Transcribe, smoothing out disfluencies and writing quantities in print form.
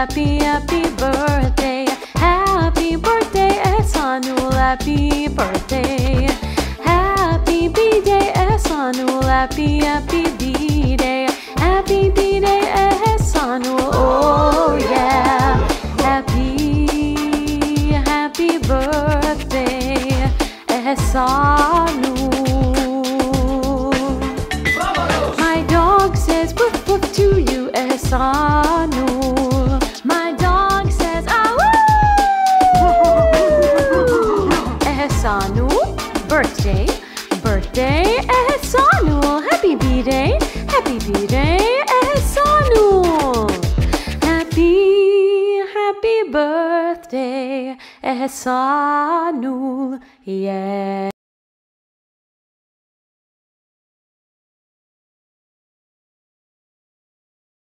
happy birthday. Happy birthday, Ahsanul, happy birthday. Happy birthday, Ahsanul, happy birthday. Happy birthday, Ahsanul, oh yeah. Happy birthday, Ahsanul. My dog says woof woof to you, Ahsanul. My dog says awoo. Ahsanul, birthday, Ahsanul. Happy birthday, Ahsanul. Happy birthday, Ahsanul.